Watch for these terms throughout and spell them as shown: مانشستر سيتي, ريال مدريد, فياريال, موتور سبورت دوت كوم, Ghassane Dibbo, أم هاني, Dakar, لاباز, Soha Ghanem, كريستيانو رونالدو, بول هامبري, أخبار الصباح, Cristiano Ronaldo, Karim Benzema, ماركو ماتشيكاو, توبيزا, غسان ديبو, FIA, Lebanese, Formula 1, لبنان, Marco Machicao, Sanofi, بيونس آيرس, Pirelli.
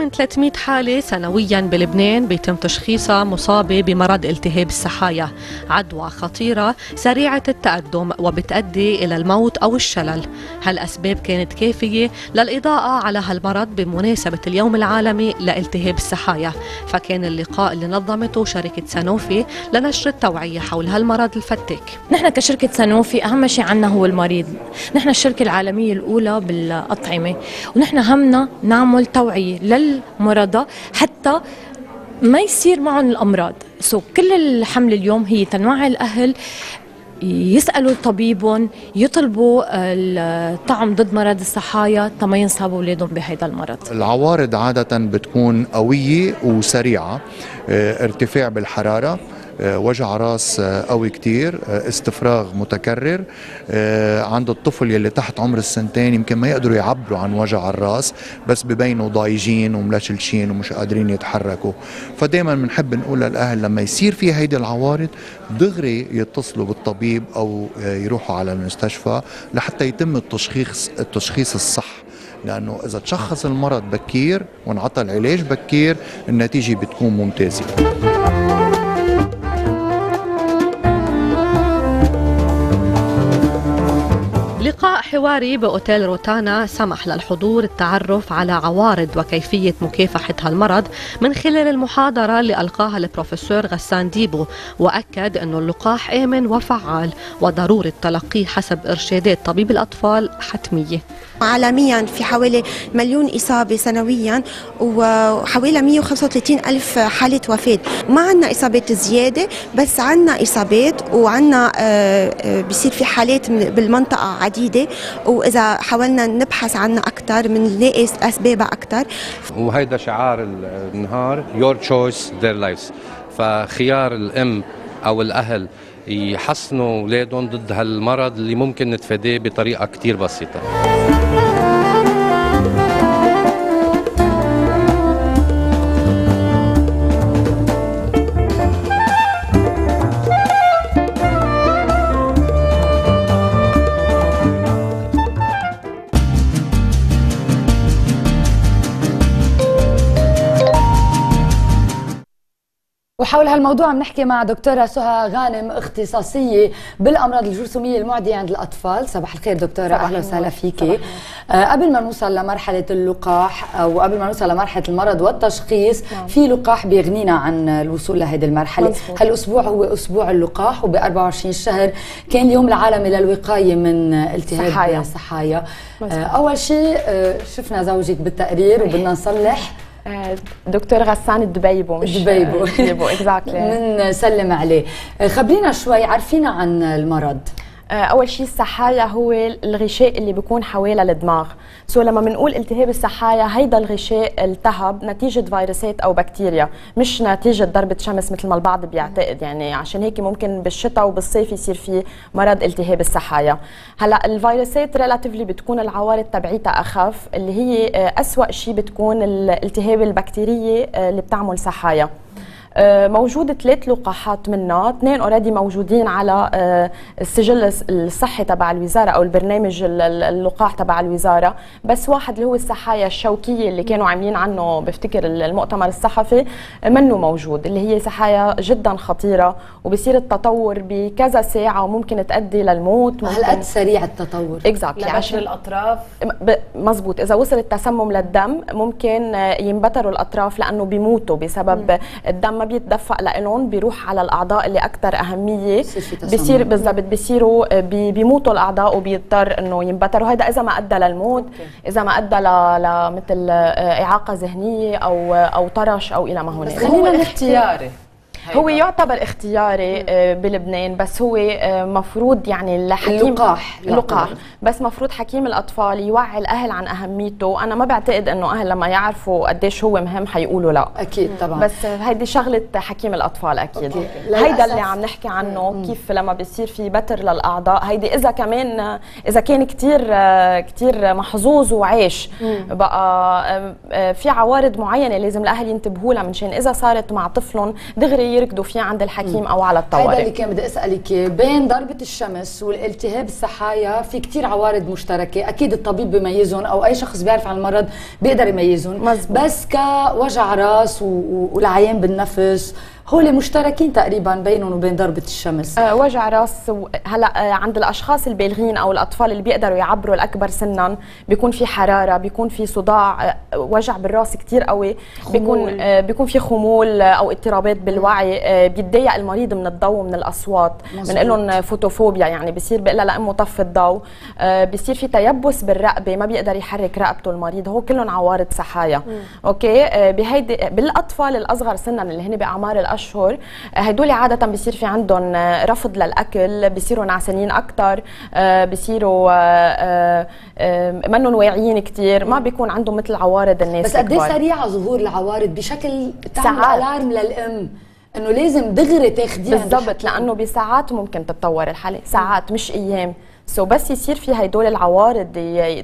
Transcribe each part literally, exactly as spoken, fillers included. من ثلاثمئة حالة سنويا بلبنان بيتم تشخيصها مصابة بمرض التهاب السحايا، عدوى خطيرة سريعة التقدم وبتؤدي إلى الموت أو الشلل. هالأسباب كانت كافية للإضاءة على هالمرض بمناسبة اليوم العالمي لالتهاب السحايا، فكان اللقاء اللي نظمته شركة سانوفي لنشر التوعية حول هالمرض الفتاك. نحن كشركة سانوفي أهم شيء عنا هو المريض، نحن الشركة العالمية الأولى بالأطعمة، ونحن همنا نعمل توعية للمرضى حتى ما يصير معهم الأمراض. سو كل الحملة اليوم هي تنوع الأهل يسألوا طبيبهم، يطلبوا الطعم ضد مرض السحايا تما ينصابوا أولادهم بهذا المرض. العوارض عادة بتكون قوية وسريعة، ارتفاع بالحرارة، وجع راس قوي كتير، استفراغ متكرر. عند الطفل يلي تحت عمر السنتين يمكن ما يقدروا يعبروا عن وجع الراس، بس ببينوا ضايجين وملشلشين ومش قادرين يتحركوا. فدايما بنحب نقول للأهل لما يصير في هيدي العوارض دغري يتصلوا بالطبيب أو يروحوا على المستشفى لحتى يتم التشخيص التشخيص الصح، لأنه إذا تشخص المرض بكير وانعطى العلاج بكير النتيجة بتكون ممتازة. لقاء حواري بأوتيل روتانا سمح للحضور التعرف على عوارض وكيفية مكافحة هالمرض من خلال المحاضرة اللي ألقاها البروفيسور غسان ديبو، وأكد أنه اللقاح آمن وفعال وضرورة تلقيه حسب إرشادات طبيب الأطفال حتمية. عالميا في حوالي مليون إصابة سنويا وحوالي مئة وخمسة وثلاثين ألف حالة وفاة. ما عندنا إصابات زيادة، بس عندنا إصابات وعندنا بصير في حالات بالمنطقة عديدة، وإذا حاولنا نبحث عنها أكثر بنلاقي أسبابها أكثر. وهيدا شعار النهار Your Choice Their Lives، فخيار الأم أو الأهل يحصنوا أولادهم ضد هالمرض اللي ممكن نتفاديه بطريقة كتير بسيطة. وحول هالموضوع عم نحكي مع دكتورة سهى غانم اختصاصية بالأمراض الجرثومية المعدية عند الأطفال. صباح الخير دكتورة، أهلا وسهلا فيكي. آه قبل ما نوصل لمرحلة اللقاح أو قبل ما نوصل لمرحلة المرض والتشخيص، نعم. في لقاح بيغنينا عن الوصول لهذه المرحلة. هالأسبوع هو أسبوع اللقاح، وب أربعة وعشرين شهر كان اليوم العالمي للوقاية من التهاب السحايا. آه أول شيء آه شفنا زوجك بالتقرير وبدنا نصلح دكتور غسان دبيبو مش دبيبو دبيبو اكزاكتلي بنسلم عليه. خبرينا شوي، عرفينا عن المرض. اول شيء السحايا هو الغشاء اللي بيكون حوالي الدماغ، سو لما بنقول التهاب السحايا هيدا الغشاء التهب نتيجه فيروسات او بكتيريا، مش نتيجه ضربه شمس مثل ما البعض بيعتقد. يعني عشان هيك ممكن بالشتاء وبالصيف يصير في مرض التهاب السحايا. هلا الفيروسات ريلاتيفلي بتكون العوارض تبعيتها اخف، اللي هي اسوأ شيء بتكون الالتهاب البكتيريه اللي بتعمل سحايا. موجود ثلاث لقاحات منها، اثنين اوريدي موجودين على السجل الصحي تبع الوزاره او البرنامج اللقاح تبع الوزاره، بس واحد اللي هو السحايا الشوكيه اللي كانوا عاملين عنه بفتكر المؤتمر الصحفي منه موجود، اللي هي سحايا جدا خطيره وبصير التطور بكذا ساعه وممكن تؤدي للموت. هالقد سريع التطور؟ اكزاكتلي، لبشر الاطراف. مزبوط، اذا وصل التسمم للدم ممكن ينبتروا الاطراف لانه بيموتوا بسبب الدم ما بيتدفق لإلهم، بيروح على الاعضاء اللي اكثر اهميه، بصير بالضبط بصيروا بيموتوا الاعضاء وبيضطر انه ينبتروا. هذا اذا ما ادى للموت، اذا ما ادى لمثل اعاقه ذهنيه او او طرش او الى ما هنالك. بس خلينا الاختياري هو يعتبر اختياري بلبنان، بس هو مفروض يعني الحكيم اللقاح اللقاح بس مفروض حكيم الاطفال يوعي الاهل عن اهميته. انا ما بعتقد انه اهل لما يعرفوا قديش هو مهم حيقولوا لا، اكيد طبعا، بس هيدي شغله حكيم الاطفال اكيد. هيدا اللي عم نحكي عنه، مم. كيف لما بيصير في بتر للاعضاء هيدي، اذا كمان اذا كان كثير كثير محظوظ وعاش بقى في عوارض معينه لازم الاهل ينتبهوا لها، منشان اذا صارت مع طفلهم دغري يركضوا فيه عند الحكيم او على الطوارئ. هذا اللي كان بدي اسالك، بين ضربه الشمس والالتهاب الصحايا في كثير عوارض مشتركه، اكيد الطبيب بيميزهم او اي شخص بيعرف عن المرض بيقدر يميزهم، بس كوجع راس والعيان بالنفس هول مشتركين تقريبا بينهم وبين ضربه الشمس. أه وجع راس هلا أه عند الاشخاص البالغين او الاطفال اللي بيقدروا يعبروا الاكبر سنا بيكون في حراره، بيكون في صداع، أه وجع بالراس كثير قوي، بيكون أه بيكون في خمول او اضطرابات بالوعي، أه بيتضايق المريض من الضوء ومن الاصوات، بنقول لهم فوتوفوبيا، يعني بصير بقول لها لا مطفي الضوء، أه بصير في تيبس بالرقبه، ما بيقدر يحرك رقبته المريض، هو كلهم عوارض صحايا. م. اوكي أه بهيدي بالاطفال الاصغر سنا اللي هن باعمار الأشهر اشهر هدول عاده بصير في عندهم رفض للاكل، بصيروا نعسانين اكثر، بصيروا منهم واعيين كثير، ما بيكون عندهم مثل عوارض الناس. بس قد ايه سريعه ظهور العوارض بشكل تعمل الارم للام انه لازم دغري تاخديها؟ بالضبط، لانه بساعات ممكن تتطور الحاله، ساعات مش ايام. سو بس يصير في هدول العوارض،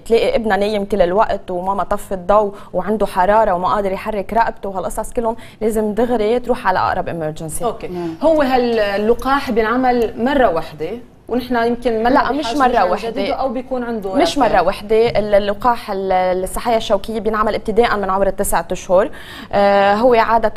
تلاقي ابنها نايم كل الوقت وماما طفت الضوء وعنده حراره وما قادر يحرك رقبته وهالقصص كلهم، لازم دغري تروح على اقرب امرجنسي. اوكي هو هاللقاح بينعمل مره واحده ونحن يمكن ما لا مش مره واحده او بيكون عنده مش مره واحده. اللقاح الصحايا الشوكيه بينعمل ابتداء من عمر التسعة اشهر. آه هو عاده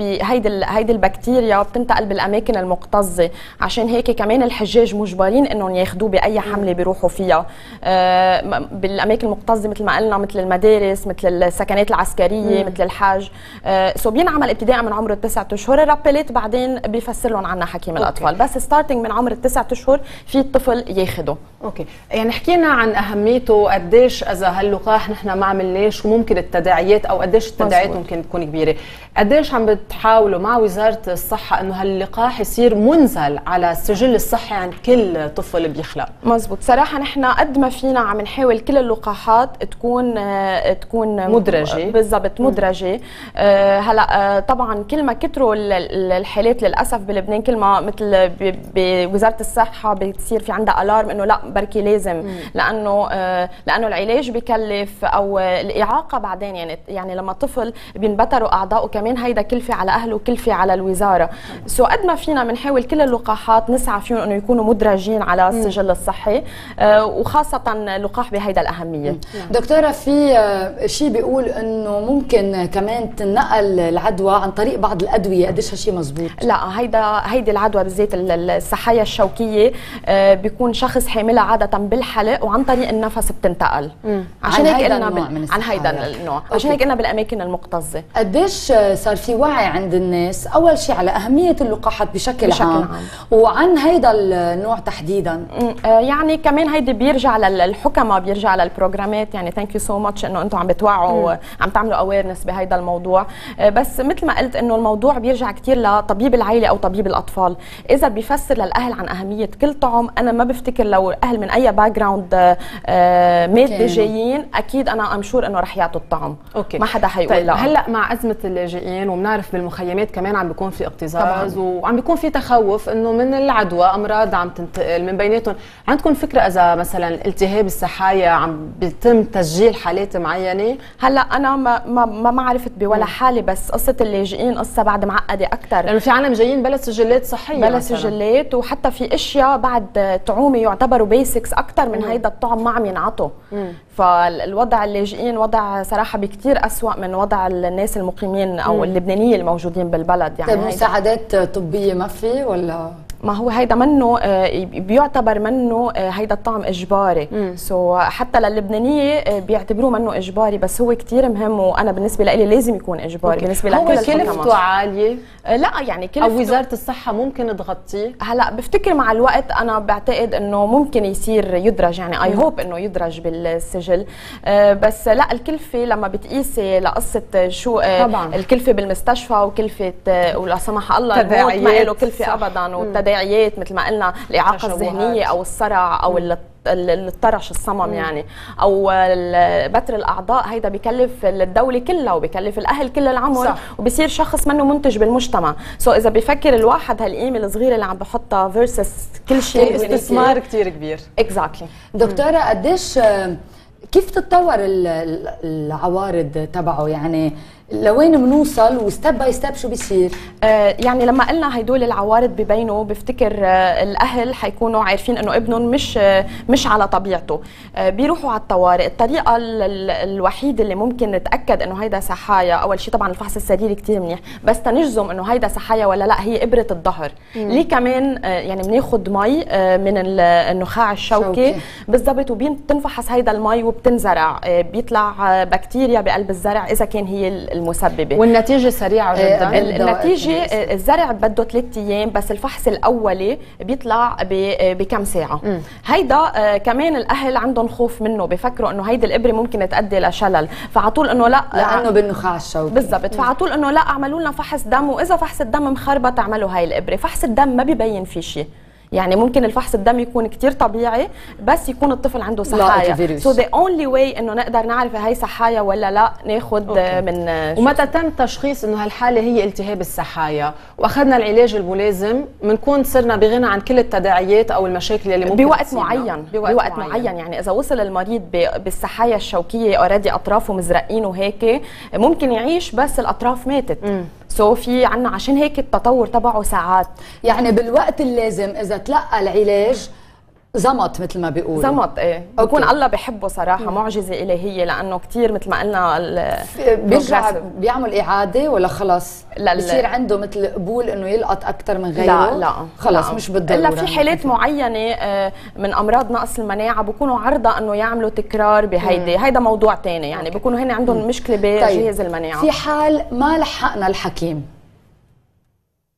هيدي هيدي البكتيريا بتنتقل بالاماكن المكتظه، عشان هيك كمان الحجاج مجبرين انهم ياخذوه باي حمله بيروحوا فيها، آه بالاماكن المكتظه مثل ما قلنا، مثل المدارس، مثل السكنات العسكريه، مم. مثل الحاج. آه سو بينعمل ابتداء من عمر التسعة اشهر، الرابلات بعدين بيفسر لهم عنها حكيم أوكي. الاطفال، بس ستارتنج من عمر التسعة اشهر في الطفل ياخده. اوكي يعني حكينا عن اهميته، قديش اذا هاللقاح نحن ما عملناش وممكن التداعيات او قديش التداعيات مصبر. ممكن تكون كبيره. قديش عم بتحاولوا مع وزاره الصحه انه هاللقاح يصير منزل على السجل الصحي عند كل طفل بيخلق؟ مزبوط، صراحه نحن قد ما فينا عم نحاول كل اللقاحات تكون تكون مدرجه. بالضبط مدرجه. أه هلا أه طبعا كل ما كتروا الحالات للاسف بلبنان، كل ما مثل بوزاره الصحه بتصير في عندها الارم انه لا بركي لازم، مم. لانه آه لانه العلاج بكلف او الاعاقه بعدين، يعني يعني لما طفل بينبتروا اعضائه كمان هيدا كلفه على اهله وكلفه على الوزاره. مم. سو قد ما فينا بنحاول كل اللقاحات نسعى فيهم انه يكونوا مدرجين على السجل مم. الصحي، آه وخاصه لقاح بهيدا الاهميه. مم. دكتوره في شيء بيقول انه ممكن كمان تنقل العدوى عن طريق بعض الادويه، قديش هالشيء مزبوط؟ لا هيدا هيدي العدوى بالذات الصحايا الشوكيه آه بيكون شخص حاملها عاده بالحلق وعن طريق النفس بتنتقل. مم. عشان هيك قلنا بال... عن هيدا النوع، عشان هيك قلنا بالاماكن المكتظه. قديش صار في وعي عند الناس اول شيء على اهميه اللقاحات بشكل, بشكل عام. عام وعن هيدا النوع تحديدا؟ آه يعني كمان هيدي بيرجع للحكمه، بيرجع للبروجرامات، يعني ثانك يو سو ماتش انه انتم عم بتوعوا وعم تعملوا اويرنس بهيدا الموضوع. آه بس مثل ما قلت انه الموضوع بيرجع كثير لطبيب العيله او طبيب الاطفال، اذا بيفسر للاهل عن اهميه كل طعم. انا ما بفتكر لو الاهل من اي باك جراوند مادي جايين اكيد انا ام شور انه رح يعطوا الطعم. اوكي ما حدا حيقول طيب. لا هلا مع ازمه اللاجئين وبنعرف بالمخيمات كمان عم بيكون في اكتظاظ وعم بيكون في تخوف انه من العدوى امراض عم تنتقل من بيناتهم، عندكم فكره اذا مثلا التهاب الصحايا عم بيتم تسجيل حالات معينه؟ هلا انا ما ما, ما, ما عرفت بولا حاله، بس قصه اللاجئين قصه بعد معقده اكثر، لانه في عالم جايين بلا سجلات صحيه، بلا سجلات، وحتى في اشياء بعد طعومه يعتبروا بيسكس اكثر من هيدا الطعم ما عم ينعطوا. فالوضع اللاجئين وضع صراحه بكثير اسوء من وضع الناس المقيمين او مم. اللبنانيين الموجودين بالبلد. يعني طيب مساعدات طبيه ما في ولا؟ ما هو هيدا منه بيعتبر منه هيدا الطعم اجباري، سو so حتى للبنانيه بيعتبروه منه اجباري، بس هو كثير مهم وانا بالنسبه لي لازم يكون اجباري. okay. بالنسبه لكل الحكام هو كلفته عاليه؟ لا يعني كلفته او وزاره الصحه ممكن تغطيه؟ هلا بفتكر مع الوقت انا بعتقد انه ممكن يصير يدرج، يعني اي هوب انه يدرج بالسجل، بس لا الكلفه لما بتقيسي لقصه شو طبعاً. الكلفه بالمستشفى وكلفه ولا سمح الله الموت ما له كلفه صح. ابدا والتداعيات مثل ما قلنا الاعاقه الذهنيه او الصرع او ال الطرش الصمم مم. يعني او بتر الاعضاء، هيدا بكلف الدوله كلها وبكلف الاهل كل العمر صح. وبصير شخص منه منتج بالمجتمع. سو so اذا بفكر الواحد هالقيمه الصغيره اللي عم بحطها فيرسس كل شيء استثمار كثير كبير. اكزاكتلي exactly. دكتوره قديش كيف تتطور العوارض تبعه؟ يعني لوين بنوصل وستيب باي ستيب شو بيصير؟ آه يعني لما قلنا هدول العوارض ببينوا بفتكر آه الاهل حيكونوا عارفين انه ابنهم مش آه مش على طبيعته، آه بيروحوا على الطوارئ. الطريقه الوحيده اللي ممكن نتاكد انه هيدا سحايا، اول شيء طبعا الفحص السريري كثير منيح، بس تنجزم انه هيدا سحايا ولا لا هي ابره الظهر. ليه كمان آه يعني بناخذ مي آه من النخاع الشوكي بالضبط وبتنفحص هيدا المي وبتنزرع، آه بيطلع آه بكتيريا بقلب الزرع اذا كان هي المسببه، والنتيجه سريعه جدا. النتيجه الزرع بده ثلاث ايام بس الفحص الاولي بيطلع بكم ساعه. م. هيدا كمان الاهل عندهم خوف منه، بفكروا انه هيدي الابره ممكن تؤدي لشلل، فعطول انه لا لانه بالنخاع الشوكي بالضبط، فعطول انه لا اعملوا لنا فحص دم، واذا فحص الدم مخربط اعملوا هاي الابره. فحص الدم ما بيبين فيه شيء، يعني ممكن الفحص الدم يكون كتير طبيعي بس يكون الطفل عنده سحايا. سو ذا اونلي واي انه نقدر نعرف هي سحايا ولا لا ناخذ من ومتى تم تشخيص انه هالحاله هي التهاب السحايا واخذنا العلاج الملازم بنكون صرنا بغنى عن كل التداعيات او المشاكل اللي ممكن بوقت معين بوقت, بوقت معين. معين يعني اذا وصل المريض بالسحايا الشوكيه اوريدي اطرافه مزرقين وهيك ممكن يعيش بس الاطراف ماتت. م. سو في عنا عشان هيك التطور تبعه ساعات، يعني بالوقت اللازم اذا تلقى العلاج زمط مثل ما بيقولوا زمط. ايه بكون الله بحبه صراحه. مم. معجزه الهيه لانه كثير مثل ما قلنا بيرجع بيعمل اعاده ولا خلص بصير عنده مثل قبول انه يلقط اكثر من غيره؟ لا لا خلص لا. مش بالضروره الا في حالات معينه من امراض نقص المناعه بكونوا عرضه انه يعملوا تكرار بهيدي، هيدا موضوع ثاني يعني بكونوا هن عندهم مشكله بجهاز طيب. المناعه. في حال ما لحقنا الحكيم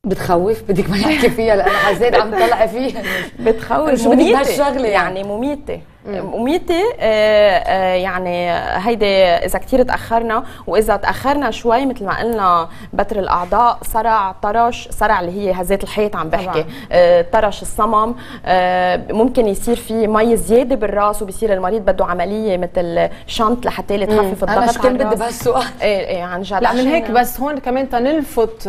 بتخوف بدك ما نحكي فيها لأنه حسيت عم طلع فيها بتخوف شو بدك بهالشغله يعني مميته مميته يعني هيدي اذا كثير تاخرنا، واذا تاخرنا شوي مثل ما قلنا بتر الاعضاء، صرع، طرش، صرع اللي هي هزات الحيط عم بحكي، طرش الصمم، ممكن يصير في مي زياده بالراس وبصير المريض بده عمليه مثل شنط لحتى لتخفف الضغط على الراس. انا مش كان بدي بهالسؤال ايه ايه عن جد. لا من هيك بس هون كمان تنلفت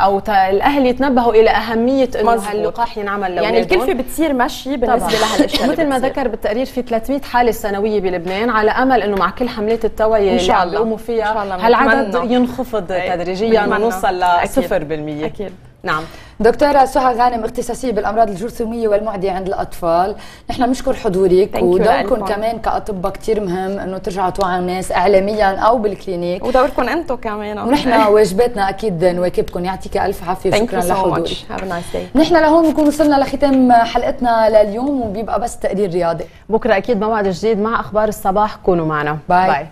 او الاهل يتنبهوا الى اهميه انه هاللقاح ينعمل لاولادهم، يعني الكلفه بتصير مشي بالنسبه لهالاشياء مثل ما ذكر بالتقرير في ثلاثمية حاله سنويه بلبنان، على امل انه مع كل حملات التوعيه اللي عم بيقوموا فيها هالعدد ينخفض تدريجيا ونوصل ل صفر بالمية. اكيد. نعم. دكتوره سهى غانم اختصاصيه بالامراض الجرثوميه والمعديه عند الاطفال، نحن بنشكر حضورك ودوركم كمان كاطباء كثير مهم انه ترجعوا توعوا الناس اعلاميا او بالكلينيك، ودوركم انتم كمان ونحن واجباتنا اكيد نواكبكم. يعطيك الف عافيه وشكرا لحضورك. نحن لهون بنكون وصلنا لختام حلقتنا لليوم، وبيبقى بس تقرير رياضي، بكره اكيد موعد جديد مع اخبار الصباح، كونوا معنا. باي, باي.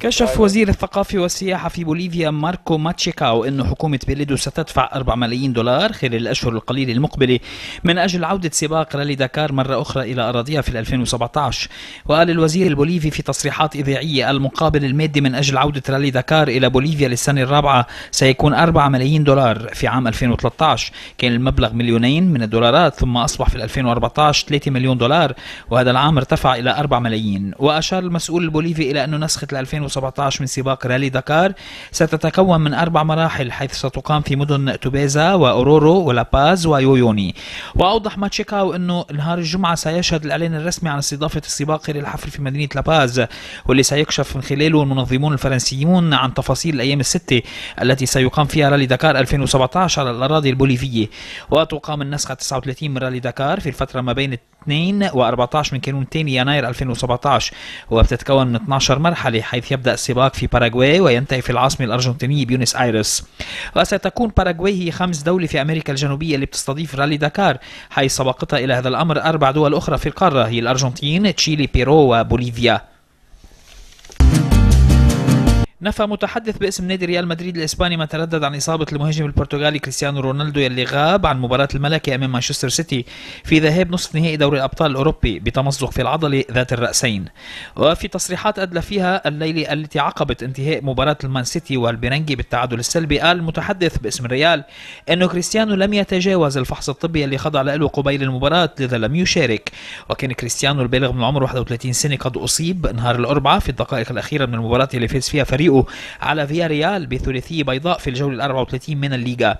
كشف وزير الثقافة والسياحة في بوليفيا ماركو ماتشيكاو أن حكومة بلده ستدفع أربعة ملايين دولار خلال الأشهر القليلة المقبلة من أجل عودة سباق رالي داكار مرة أخرى إلى أراضيها في ألفين وسبعطعش. وقال الوزير البوليفي في تصريحات إذاعية: المقابل المادي من أجل عودة رالي داكار إلى بوليفيا للسنة الرابعة سيكون أربعة ملايين دولار. في عام ألفين وثلاثطعش كان المبلغ مليونين من الدولارات، ثم أصبح في ألفين وأربعطعش ثلاثة مليون دولار، وهذا العام ارتفع إلى أربعة ملايين. وأشار المسؤول البوليفي إلى أن نسخة ألفين وسبعطعش من سباق رالي داكار ستتكون من أربع مراحل، حيث ستقام في مدن توبيزا وأورورو ولاباز ويويوني. وأوضح ماتشيكاو أنه نهار الجمعة سيشهد الإعلان الرسمي عن استضافة السباق إلى الحفل في مدينة لاباز، واللي سيكشف من خلاله المنظمون الفرنسيون عن تفاصيل الأيام الستة التي سيقام فيها رالي داكار ألفين وسبعطعش على الأراضي البوليفية. وتقام النسخة تسعة وثلاثين من رالي داكار في الفترة ما بين اثنين وأربعطعش من كانون ثاني يناير ألفين وسبعطعش، وبتتكون من اثنعش مرحلة، حيث يبدأ السباق في باراغواي وينتهي في العاصمة الأرجنتينية بيونس آيرس. وستكون باراغواي هي خامس دولة في أمريكا الجنوبية اللي بتستضيف رالي داكار، حيث سبقتها إلى هذا الأمر أربع دول أخرى في القارة، هي الأرجنتين، تشيلي، بيرو وبوليفيا. نفى متحدث باسم نادي ريال مدريد الإسباني ما تردد عن إصابة المهاجم البرتغالي كريستيانو رونالدو يلي غاب عن مباراة الملكي أمام مانشستر سيتي في ذهاب نصف نهائي دوري الأبطال الأوروبي بتمزق في العضلة ذات الرأسين. وفي تصريحات أدلى فيها الليلة التي عقبت انتهاء مباراة المان سيتي والبيرنجي بالتعادل السلبي، قال المتحدث باسم الريال أنه كريستيانو لم يتجاوز الفحص الطبي اللي خضع له قبيل المباراة، لذا لم يشارك. وكان كريستيانو البالغ من العمر واحد وثلاثين سنة قد أصيب نهار الأربعاء في الدقائق الأخيرة من المباراة اللي فاز فيها فريق الهجوم على فياريال بثلاثية بيضاء في الجولة الأربعة وثلاثين من الليغا.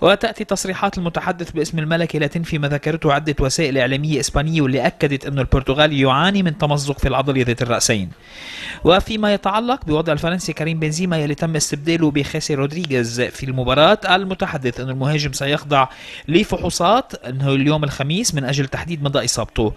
وتأتي تصريحات المتحدث باسم الملكي لا تنفي ما ذكرته عدة وسائل إعلامية إسبانية واللي أكدت أن البرتغالي يعاني من تمزق في العضلة ذات الرأسين. وفيما يتعلق بوضع الفرنسي كريم بنزيما يلي تم استبداله بخاسي رودريغيز في المباراة، قال المتحدث أن المهاجم سيخضع لفحوصات أنه اليوم الخميس من أجل تحديد مدى إصابته.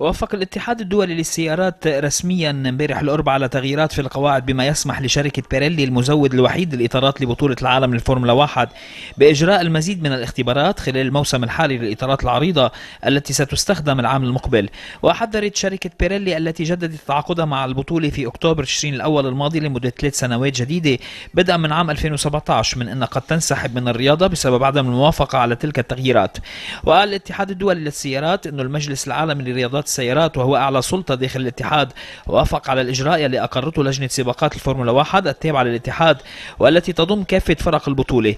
وافق الاتحاد الدولي للسيارات رسميا امبارح الأربعاء على تغييرات في القواعد بما يسمح لشركة بيريلي المزود الوحيد للإطارات لبطولة العالم للفورمولا واحد بإجراء المزيد من الاختبارات خلال الموسم الحالي للإطارات العريضة التي ستستخدم العام المقبل. وحذرت شركة بيريلي التي جددت تعاقدها مع البطولة في أكتوبر تشرين الأول الماضي لمدة ثلاث سنوات جديدة بدءا من عام ألفين وسبعطعش من أن قد تنسحب من الرياضة بسبب عدم الموافقة على تلك التغييرات. وقال الاتحاد الدولي للسيارات أن المجلس العالمي للرياضات السيارات وهو أعلى سلطة داخل الاتحاد وافق على الإجراء اللي أقرته لجنة سباقات الفورمولا واحد التابعة للاتحاد والتي تضم كافة فرق البطولة.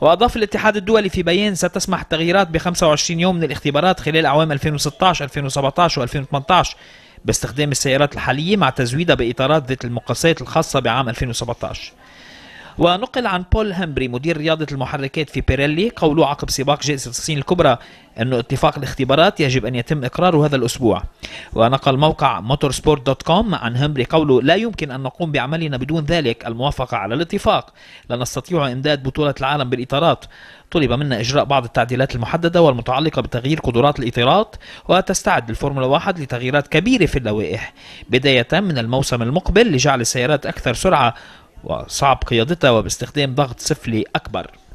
وأضاف الاتحاد الدولي في بيان ستسمح التغييرات ب خمسة وعشرين يوم من الاختبارات خلال أعوام ألفين وستطعش ألفين وسبعطعش وألفين وثمنطعش باستخدام السيارات الحالية مع تزويدها بإطارات ذات المقاسات الخاصة بعام ألفين وسبعطعش. ونقل عن بول هامبري مدير رياضة المحركات في بيريلي قوله عقب سباق جائزة الصين الكبرى أنه اتفاق الاختبارات يجب أن يتم إقراره هذا الأسبوع. ونقل موقع موتور سبورت دوت كوم عن هامبري قوله لا يمكن أن نقوم بعملنا بدون ذلك الموافقة على الاتفاق، لا نستطيع إمداد بطولة العالم بالإطارات. طلب منا إجراء بعض التعديلات المحددة والمتعلقة بتغيير قدرات الإطارات، وتستعد الفورمولا واحد لتغييرات كبيرة في اللوائح بداية من الموسم المقبل لجعل السيارات أكثر سرعة وصعب قيادتها وباستخدام ضغط سفلي أكبر.